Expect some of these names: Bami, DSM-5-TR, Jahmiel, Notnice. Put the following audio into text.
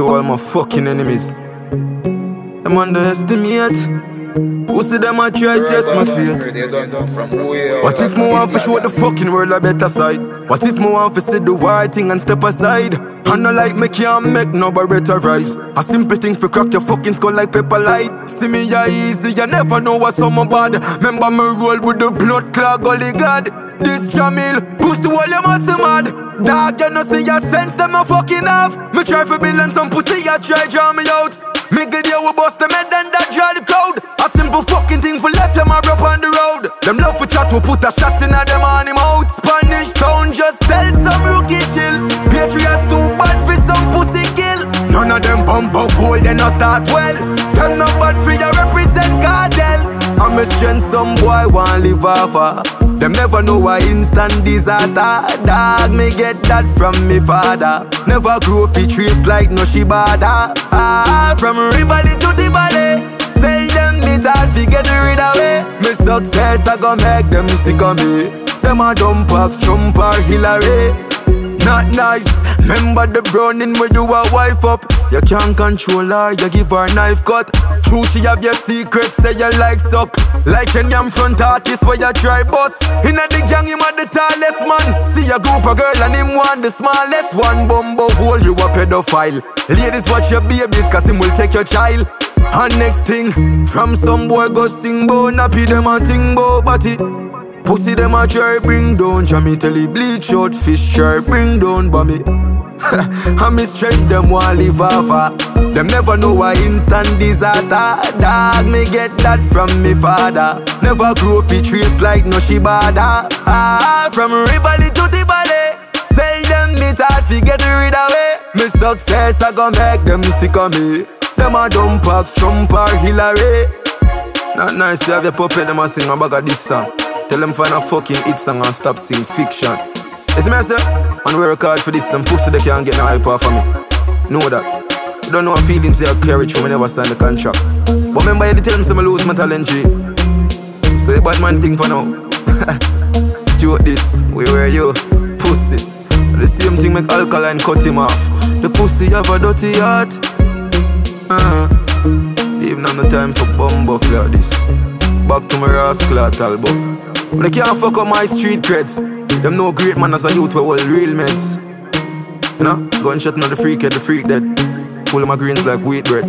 to all my fucking enemies. Them underestimate. Who see them a try test my fate? What if more want to show the fucking world a better side? What if more want to say the right thing and step aside? I know like me can't make no better rise. A simple thing for crack your fucking skull like paper light. See me ya easy, you never know what's on my bad. Remember me roll with the blood clog, holy god. This Jahmiel, push to all your muscle mad. Dog, you no see your sense, them a fucking have. Me try for billions, some pussy, I try draw me out. Me good here, we bust them head and that draw the code. A simple fucking thing for left, them a rap on the road. Them love for chat, we put a shot in at them on him out. Spanish town, just tell some rookie chill. Patriots too bad for some pussy kill. None of them bump up hole, they no start well. Them no bad for you represent cartel. I'm a strength, some boy want live over. Them never know a instant disaster. Dog, me get that from me father. Never grow fi trees like no shibada. From Rivali to the valley. Tell them the time fi get rid of it. Me success I gon' make them sick of me. Them a dumb packs, Trump or Hillary. Not nice, remember the browning when you a wife up. You can't control her, you give her knife cut. True she have your secrets, say you like suck. Like any front artist where you try bust. Inna the gang him a the tallest man. See a group of girl and him one the smallest one. Bumbo hole you a pedophile. Ladies watch your babies cause him will take your child. And next thing, from some boy go sing bo. Nappy them a ting bo batty. Pussy them a try bring down Jahmiel till he bleach out fish try bring down Bami. I miss strength them want live over. Them never know a instant disaster. Dog, me get that from me father. Never grow fi trees like no shibada. From Rivali to the valley. Tell them me thought fi get rid of it. Me success I gon' make them sick of me. Them a dumb packs, Trump or Hillary. Not nice to have your puppet them a sing a bag of this song. Tell them find a fucking hit song and stop sing fiction. It's me I say, and we record for this. Them pussy they can't get no hype off of me. Know that. You don't know what feelings they carry through. Me never sign the contract. But remember you tell them so I lose my talent G. So you bad man thing for now. Joke this, we were you, pussy. The same thing make alkaline cut him off. The pussy have a dirty heart. Even on the time for bumbo cloud this. Back to my rascal talbo. When they can't fuck up my street creds. Them no great man as a youth we all real mates. You know, gunshot not the freak head, the freak dead. Pull my greens like wheat bread.